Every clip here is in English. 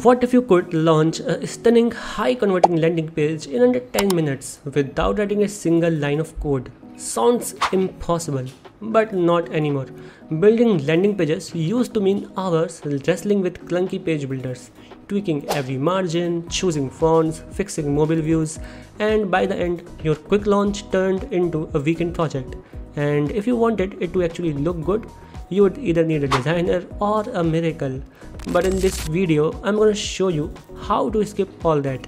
What if you could launch a stunning high converting landing page in under 10 minutes without writing a single line of code? Sounds impossible, but not anymore. Building landing pages used to mean hours wrestling with clunky page builders, tweaking every margin, choosing fonts, fixing mobile views, and by the end, your quick launch turned into a weekend project. And if you wanted it to actually look good, you would either need a designer or a miracle. But in this video, I'm gonna show you how to skip all that.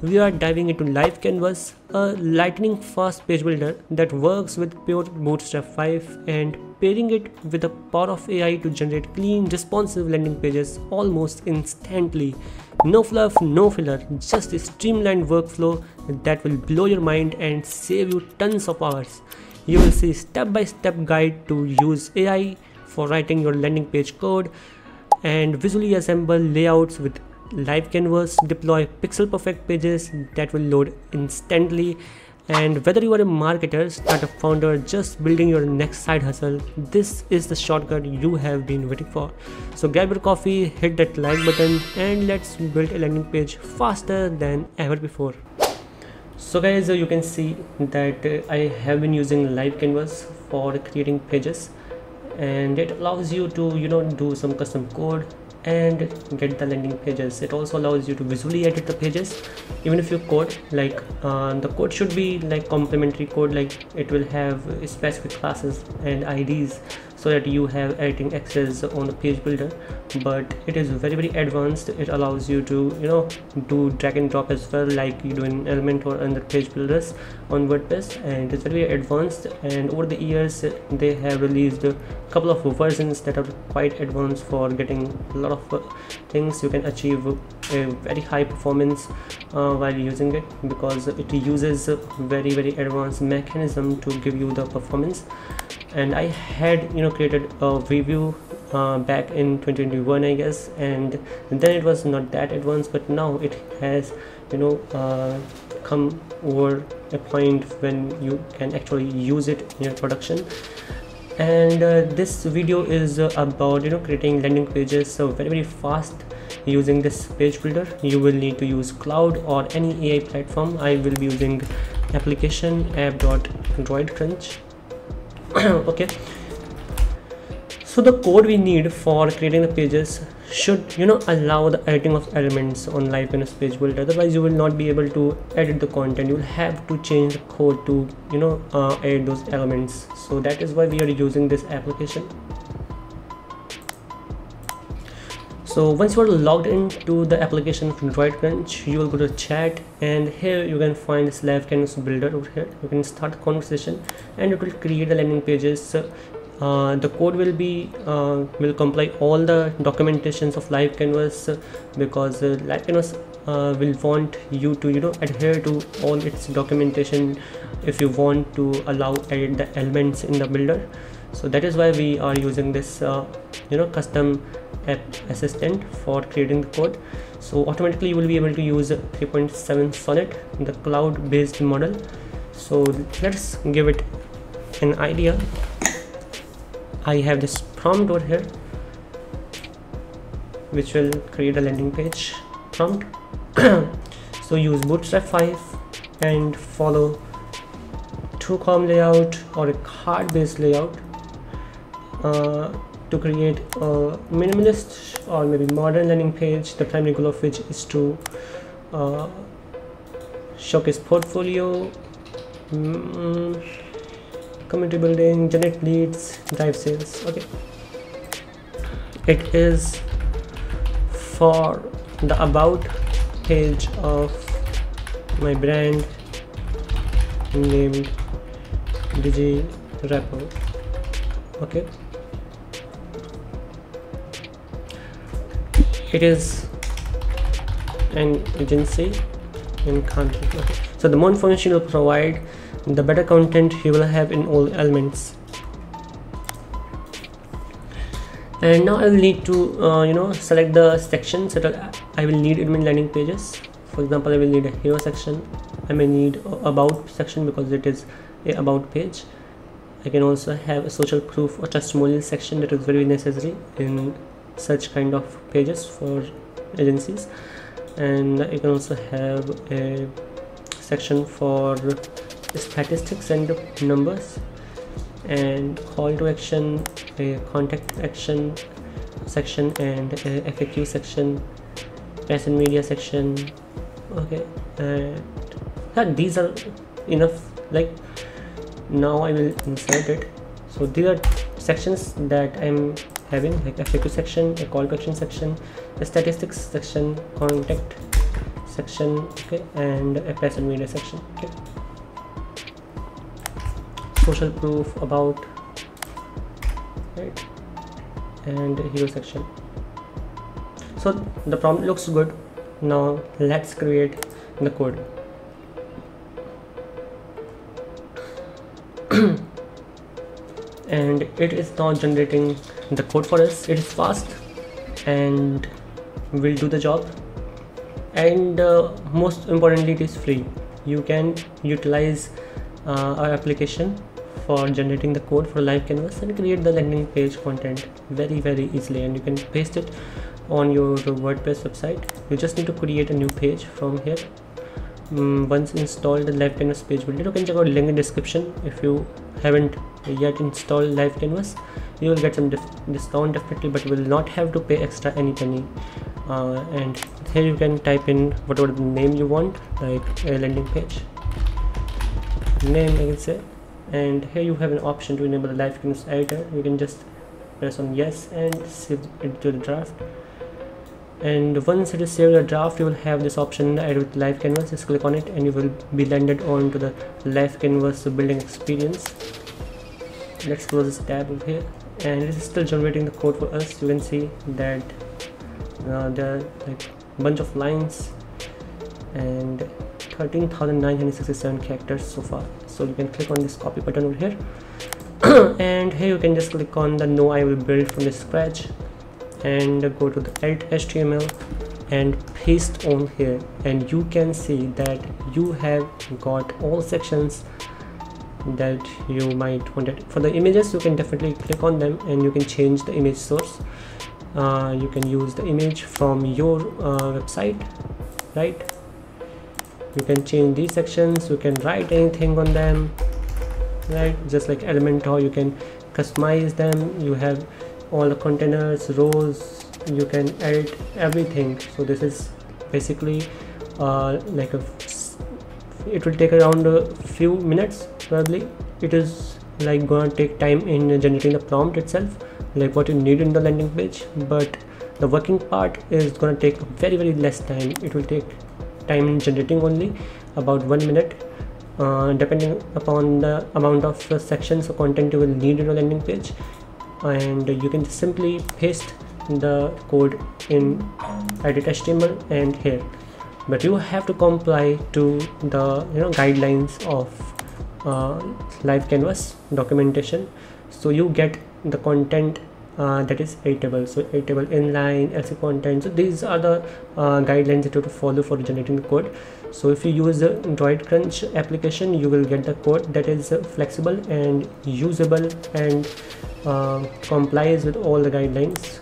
We are diving into LiveCanvas, a lightning fast page builder that works with pure Bootstrap 5 and pairing it with the power of AI to generate clean, responsive landing pages almost instantly. No fluff, no filler, just a streamlined workflow that will blow your mind and save you tons of hours. You will see step-by-step guide to use AI for writing your landing page code and visually assemble layouts with LiveCanvas, deploy pixel perfect pages that will load instantly. And whether you are a marketer, startup founder, just building your next side hustle, this is the shortcut you have been waiting for. So grab your coffee, hit that like button, and let's build a landing page faster than ever before. So guys, you can see that I have been using LiveCanvas for creating pages, and it allows you to do some custom code and get the landing pages. It also allows you to visually edit the pages, even if you code, like the code should be like complementary code, like it will have specific classes and IDs so that you have editing access on the page builder. But it is very, very advanced. It allows you to do drag and drop as well, like you do in Elementor and the page builders on WordPress. And it's very advanced, and over the years they have released a couple of versions that are quite advanced for getting a lot of things. You can achieve a very high performance while using it, because it uses a very, very advanced mechanism to give you the performance. And I had created a review back in 2021, I guess, and then it was not that advanced, but now it has come over a point when you can actually use it in your production. And this video is about creating landing pages so very, very fast using this page builder. You will need to use Claude or any AI platform. I will be using application app.droidcrunch. Okay, so the code we need for creating the pages should allow the editing of elements on LiveCanvas page builder. Otherwise you will not be able to edit the content. You will have to change the code to edit those elements. So that is why we are using this application. So once you are logged into the application from DroidCrunch, you will go to chat, and here you can find this LiveCanvas builder over here. You can start the conversation and it will create the landing pages. The code will be will comply all the documentations of LiveCanvas, because LiveCanvas will want you to adhere to all its documentation if you want to allow edit the elements in the builder. So that is why we are using this custom app assistant for creating the code. So automatically you will be able to use 3.7 Sonnet, the cloud based model. So let's give it an idea. I have this prompt over here which will create a landing page prompt. So use Bootstrap 5 and follow 2-column layout or a card based layout to create a minimalist or maybe modern landing page, the primary goal of which is to showcase portfolio, community building, generate leads, drive sales. Okay, it is for the about page of my brand named DigiRapper. Okay, it is an agency in country. Okay. So the more information you will provide, the better content you will have in all elements. And now I will need to select the sections that I will need in my landing pages. For example, I will need a hero section. I may need about section because it is a about page. I can also have a social proof or testimonial section that is very necessary in such kind of pages for agencies, and you can also have a section for statistics and numbers, and call to action, a contact action section, and a FAQ section, press and media section. Okay, and these are enough. Like now I will insert it. So these are sections that I'm having, like FAQ section, a call to action section, a statistics section, contact section, okay, and a press and media section. Okay, social proof, about, right, and hero section. So the prompt looks good. Now let's create the code. And it is now generating the code for us. It is fast and will do the job, and most importantly it is free. You can utilize our application for generating the code for LiveCanvas and create the landing page content very easily, and you can paste it on your WordPress website. You just need to create a new page from here. Once installed the LiveCanvas page builder, you can check out link in description. If you haven't yet installed LiveCanvas, you will get some discount definitely, but you will not have to pay extra any penny. And here you can type in whatever name you want, like a landing page name I can say. And here you have an option to enable the LiveCanvas editor. You can just press on yes and save it to the draft. And once it is saved to the draft, you will have this option, add with LiveCanvas. Just click on it and you will be landed onto the LiveCanvas building experience. Let's close this tab over here, and this is still generating the code for us. You can see that there are like bunch of lines and 13,967 characters so far. So you can click on this copy button over here. And here you can just click on the no, I will build from the scratch, and go to the edit HTML and paste on here, and you can see that you have got all sections that you might want. For the images, you can definitely click on them and you can change the image source. You can use the image from your website, right? You can change these sections, you can write anything on them, right? Just like Elementor, you can customize them. You have all the containers, rows, you can edit everything. So this is basically like a, it will take around a few minutes probably. It is like gonna take time in generating the prompt itself, like what you need in the landing page, but the working part is gonna take very less time. It will take time in generating only about 1 minute, depending upon the amount of sections or content you will need in your landing page. And you can just simply paste the code in edit HTML and here, but you have to comply to the guidelines of LiveCanvas documentation, so you get the content that is editable. So editable inline, LC content. So these are the guidelines that you have to follow for generating the code. So if you use the DroidCrunch application, you will get the code that is flexible and usable and complies with all the guidelines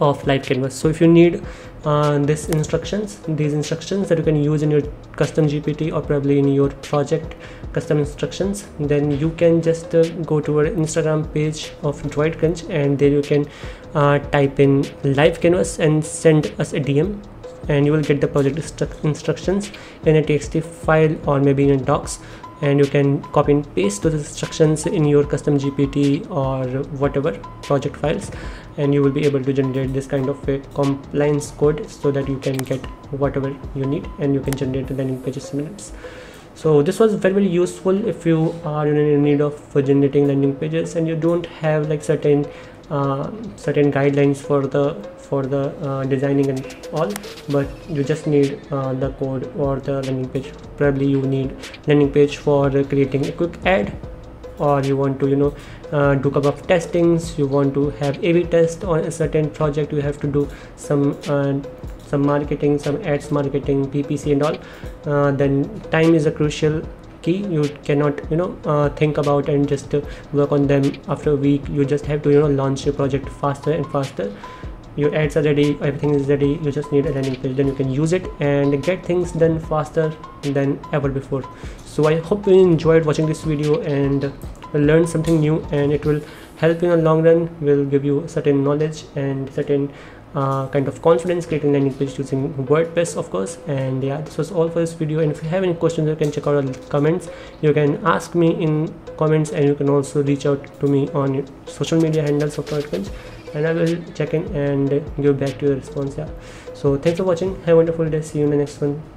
of LiveCanvas. So if you need these instructions that you can use in your custom GPT or probably in your project custom instructions, then you can just go to our Instagram page of DroidCrunch, and there you can type in LiveCanvas and send us a DM, and you will get the project instructions in a txt file or maybe in a docs, and you can copy and paste those instructions in your custom GPT or whatever project files, and you will be able to generate this kind of a compliance code so that you can get whatever you need, and you can generate the landing pages in minutes. So this was very useful if you are in need of generating landing pages and you don't have like certain guidelines for the designing and all, but you just need the code or the landing page. Probably you need landing page for creating a quick ad, or you want to do couple of testings, you want to have A/B test on a certain project, you have to do some marketing, some ads marketing, PPC and all. Then time is a crucial key. You cannot think about and just work on them after a week. You just have to launch your project faster and faster, your ads are ready, everything is ready, you just need a landing page, then you can use it and get things done faster than ever before. So I hope you enjoyed watching this video and learned something new, and it will help you in the long run, will give you certain knowledge and certain kind of confidence creating landing page using WordPress, of course. And yeah, this was all for this video, and if you have any questions, you can check out our comments, you can ask me in comments, and you can also reach out to me on your social media handles of DroidCrunch, and I will check in and give back to your response. Yeah, so thanks for watching, have a wonderful day, see you in the next one.